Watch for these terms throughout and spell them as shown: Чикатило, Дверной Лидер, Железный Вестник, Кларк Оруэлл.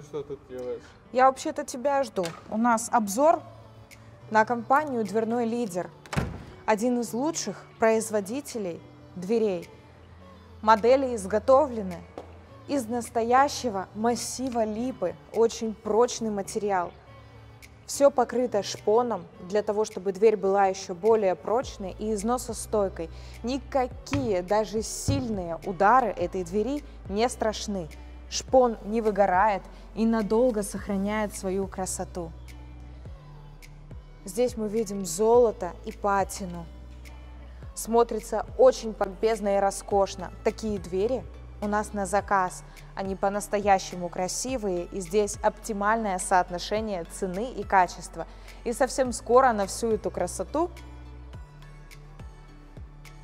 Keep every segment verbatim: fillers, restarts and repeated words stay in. Ты что тут делаешь? Я вообще-то тебя жду. У нас обзор на компанию «Дверной Лидер». Один из лучших производителей дверей. Модели изготовлены из настоящего массива липы. Очень прочный материал. Все покрыто шпоном, для того, чтобы дверь была еще более прочной и износостойкой. Никакие, даже сильные удары этой двери не страшны. Шпон не выгорает и надолго сохраняет свою красоту. Здесь мы видим золото и патину. Смотрится очень помпезно и роскошно. Такие двери у нас на заказ. Они по-настоящему красивые, и здесь оптимальное соотношение цены и качества. И совсем скоро на всю эту красоту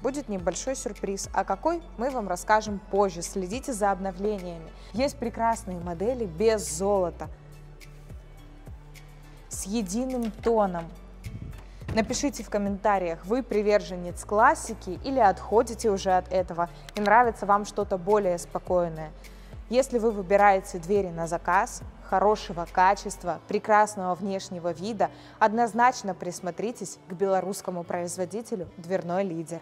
будет небольшой сюрприз, а какой, мы вам расскажем позже. Следите за обновлениями. Есть прекрасные модели без золота, с единым тоном. Напишите в комментариях, вы приверженец классики или отходите уже от этого и нравится вам что-то более спокойное. Если вы выбираете двери на заказ, хорошего качества, прекрасного внешнего вида, однозначно присмотритесь к белорусскому производителю «Дверной Лидер».